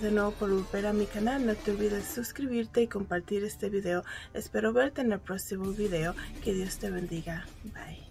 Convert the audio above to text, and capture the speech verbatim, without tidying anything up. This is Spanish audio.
gracias de nuevo por volver a mi canal. No te olvides suscribirte y compartir este video. Espero verte en el próximo video. Que Dios te bendiga. Bye.